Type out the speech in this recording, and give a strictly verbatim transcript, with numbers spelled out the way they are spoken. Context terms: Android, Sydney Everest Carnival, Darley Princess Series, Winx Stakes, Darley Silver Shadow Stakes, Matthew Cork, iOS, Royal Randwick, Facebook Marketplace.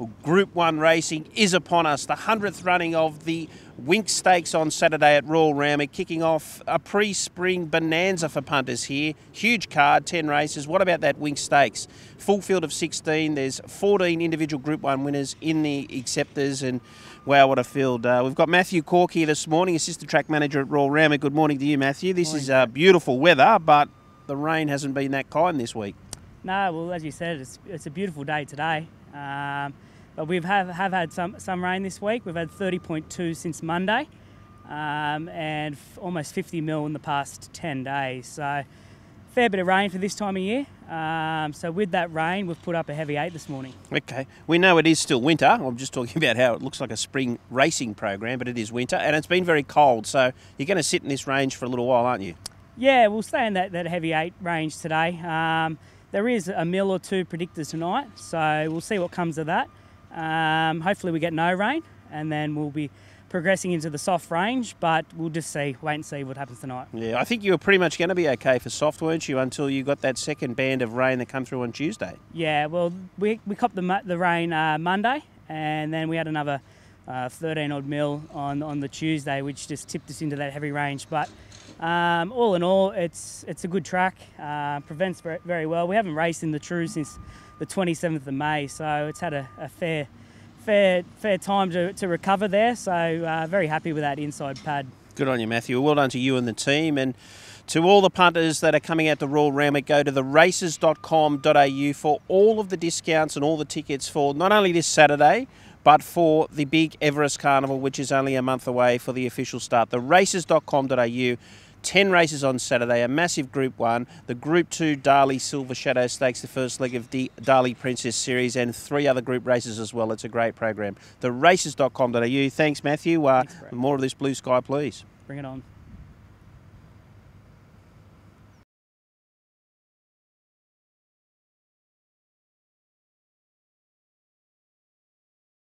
Well, Group one racing is upon us. The hundredth running of the Winx Stakes on Saturday at Royal Randwick, kicking off a pre-spring bonanza for punters here. Huge card, ten races. What about that Winx Stakes? Full field of sixteen. There's fourteen individual Group one winners in the acceptors, and wow, what a field. Uh, we've got Matthew Cork here this morning, assistant track manager at Royal Randwick. Good morning to you, Matthew. This morning. is uh, beautiful weather, but the rain hasn't been that kind this week. No, well, as you said, it's, it's a beautiful day today. Um, But we have, have had some, some rain this week. We've had thirty point two since Monday, um, and f almost fifty mil in the past ten days. So fair bit of rain for this time of year. Um, so with that rain, we've put up a heavy eight this morning. Okay. We know it is still winter. I'm just talking about how it looks like a spring racing program, but it is winter, and it's been very cold. So you're going to sit in this range for a little while, aren't you? Yeah, we'll stay in that, that heavy eight range today. Um, there is a mil or two predicted tonight, so we'll see what comes of that. Um, hopefully we get no rain, and then we'll be progressing into the soft range, but we'll just see, wait and see what happens tonight. Yeah, I think you were pretty much going to be okay for soft, weren't you, until you got that second band of rain that come through on Tuesday? Yeah, well, we, we copped the, the rain uh, Monday, and then we had another uh, thirteen odd mil on, on the Tuesday, which just tipped us into that heavy range. But um, all in all, it's, it's a good track, uh, prevents very well. We haven't raced in the True since the twenty-seventh of May, so it's had a, a fair, fair, fair time to, to recover there. So uh, very happy with that inside pad. Good on you, Matthew. Well done to you and the team, and to all the punters that are coming out to Royal Randwick. Go to the races dot com dot A U for all of the discounts and all the tickets for not only this Saturday, but for the big Everest Carnival, which is only a month away for the official start. the races dot com dot A U. ten races on Saturday, a massive Group one, the Group two Darley Silver Shadow Stakes, the first leg of the Darley Princess Series, and three other group races as well. It's a great program. the races dot com dot A U. Thanks, Matthew. Uh, Thanks, more of this blue sky, please. Bring it on.